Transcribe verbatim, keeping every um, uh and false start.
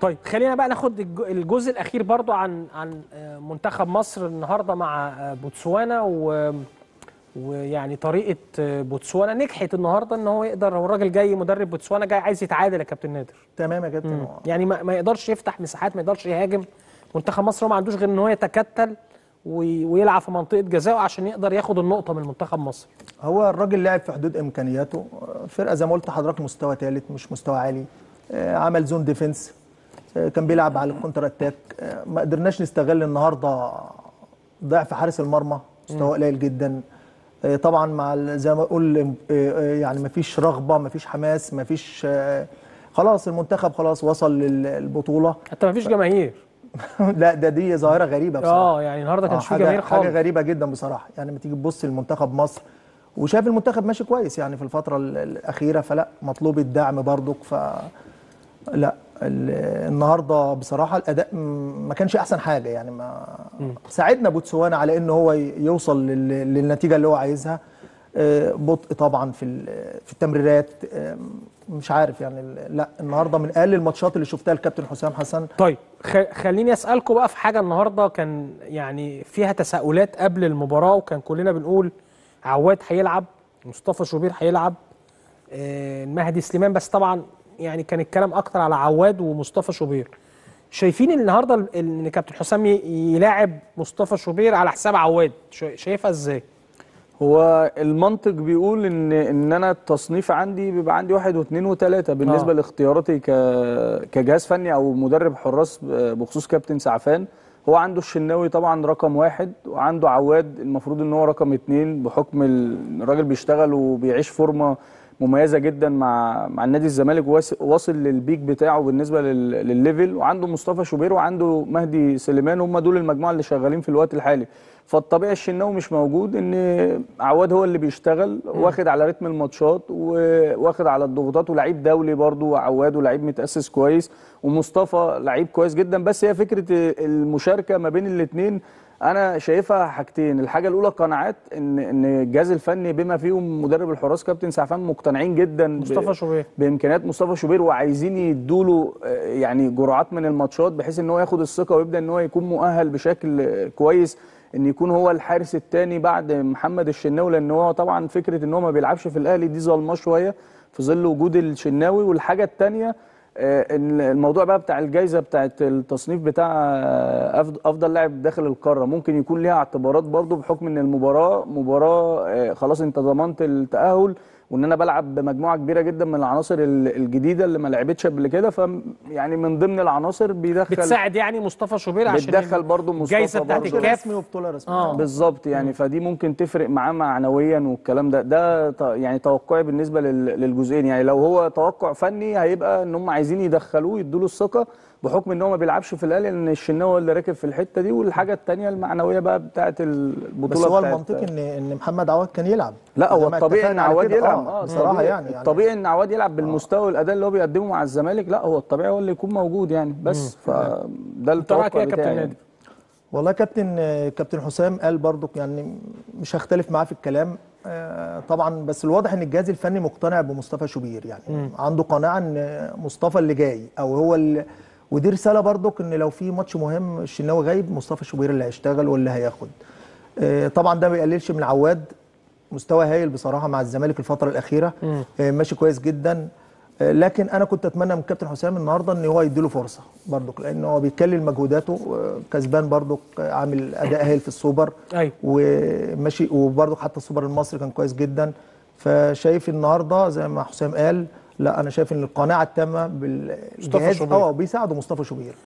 طيب خلينا بقى ناخد الجزء الاخير برضو عن عن منتخب مصر النهارده مع بوتسوانا، و ويعني طريقه بوتسوانا نجحت النهارده ان هو يقدر، هو الراجل جاي مدرب بوتسوانا جاي عايز يتعادل يا كابتن نادر. تمام يا كابتن، يعني ما, ما يقدرش يفتح مساحات، ما يقدرش يهاجم. منتخب مصر هو ما عندوش غير ان هو يتكتل ويلعب في منطقه جزائه عشان يقدر ياخد النقطه من منتخب مصر. هو الراجل لعب في حدود امكانياته، فرقه زي ما قلت لحضرتك مستوى ثالث مش مستوى عالي، عمل زون ديفنس، كان بيلعب على الكونتر اتاك، ما قدرناش نستغل النهارده ضعف حارس المرمى، مستوى قليل جدا. طبعا مع زي ما اقول يعني ما فيش رغبه، ما فيش حماس، ما فيش، خلاص المنتخب خلاص وصل للبطوله، حتى ما فيش جماهير. لا ده دي ظاهره غريبه بصراحه. اه يعني النهارده كانش في جماهير خالص، حاجه غريبه جدا بصراحه. يعني لما تيجي تبص لمنتخب مصر وشايف المنتخب ماشي كويس يعني في الفتره الاخيره، فلا مطلوب الدعم برضك. ف لا النهارده بصراحه الاداء ما كانش احسن حاجه، يعني ما ساعدنا بوتسوانا على ان هو يوصل للنتيجه اللي هو عايزها. بطء طبعا في في التمريرات، مش عارف يعني. لا النهارده من اقل الماتشات اللي شفتها الكابتن حسام حسن. طيب خليني اسالكم بقى في حاجه النهارده كان يعني فيها تساؤلات قبل المباراه، وكان كلنا بنقول عواد هيلعب، مصطفى شوبير هيلعب، المهدي سليمان، بس طبعا يعني كان الكلام اكتر على عواد ومصطفى شوبير. شايفين النهارده ان كابتن حسام يلاعب مصطفى شوبير على حساب عواد، شايفها ازاي؟ هو المنطق بيقول ان ان انا التصنيف عندي بيبقى عندي واحد واثنين وثلاثه بالنسبه آه. لاختياراتي كجهاز فني او مدرب حراس. بخصوص كابتن سعفان، هو عنده الشناوي طبعا رقم واحد، وعنده عواد المفروض ان هو رقم اثنين بحكم الراجل بيشتغل وبيعيش فورمه مميزه جدا مع مع النادي الزمالك، واصل للبيك بتاعه بالنسبه للليفل، وعنده مصطفى شوبير وعنده مهدي سليمان، هم دول المجموعه اللي شغالين في الوقت الحالي. فالطبيعي الشناوي مش موجود، ان عواد هو اللي بيشتغل واخد على رتم الماتشات واخد على الضغوطات، ولاعيب دولي برضه عواد، ولاعيب متاسس كويس، ومصطفى لعيب كويس جدا. بس هي فكره المشاركه ما بين الاثنين انا شايفها حاجتين. الحاجه الاولى قناعات ان ان الجهاز الفني بما فيهم مدرب الحراس كابتن سعفان مقتنعين جدا مصطفى شوبير بامكانيات مصطفى شوبير، وعايزين يدوا له يعني جرعات من الماتشات بحيث ان هو ياخد الثقه ويبدا ان هو يكون مؤهل بشكل كويس، ان يكون هو الحارس الثاني بعد محمد الشناوي. لان هو طبعا فكره ان هو ما بيلعبش في الاهلي دي ظلمه شويه في ظل وجود الشناوي. والحاجه الثانيه الموضوع بقى بتاع الجائزه بتاعه التصنيف بتاع افضل لاعب داخل القاره، ممكن يكون ليها اعتبارات برضو بحكم ان المباراه مباراه خلاص انت ضمنت التاهل، وان انا بلعب بمجموعه كبيره جدا من العناصر الجديده اللي ما لعبتش قبل كده. ف يعني من ضمن العناصر بيدخل بتساعد يعني مصطفى شوبير عشان بيدخل برضو مصطفى بتاعت الكاس وبطوله رسميه آه. بالظبط يعني. فدي ممكن تفرق معاه معنويا والكلام ده. ده يعني توقعي بالنسبه للجزئين. يعني لو هو توقع فني هيبقى ان هم عايزين يدخلوه يدوا له الثقه بحكم ان هو ما بيلعبش في الاهلي، لان الشناوي هو اللي راكب في الحته دي. والحاجه الثانيه المعنويه بقى بتاعه البطوله. بس هو المنطقي ان ان محمد عواد كان يلعب. لا هو الطبيعي ان عواد يلعب اه بصراحه يعني. الطبيعي ان عواد يلعب بالمستوى والاداء اللي هو بيقدمه مع الزمالك، لا هو الطبيعي هو اللي يكون موجود يعني. بس فده التوقع بتاعي. كابتن نادر، والله كابتن كابتن حسام قال برضو يعني مش هختلف معاه في الكلام طبعا، بس الواضح ان الجهاز الفني مقتنع بمصطفى شوبير يعني. م. عنده قناعه ان مصطفى اللي جاي او هو اللي، ودي رساله برضك ان لو في ماتش مهم الشناوي غايب، مصطفى شوبير اللي هيشتغل واللي هياخد. طبعا ده ما بيقللش من عواد، مستوى هايل بصراحه مع الزمالك الفتره الاخيره، ماشي كويس جدا. لكن انا كنت اتمنى من كابتن حسام النهارده ان هو يديله فرصه برضك، لان هو بيكلل مجهوداته، كسبان برضك، عامل اداء هايل في السوبر وماشي، وبرضك حتى السوبر المصري كان كويس جدا. فشايف النهارده زي ما حسام قال، لا انا شايف ان القناعه التامه بالجهاز اه بيساعده مصطفى شوبير.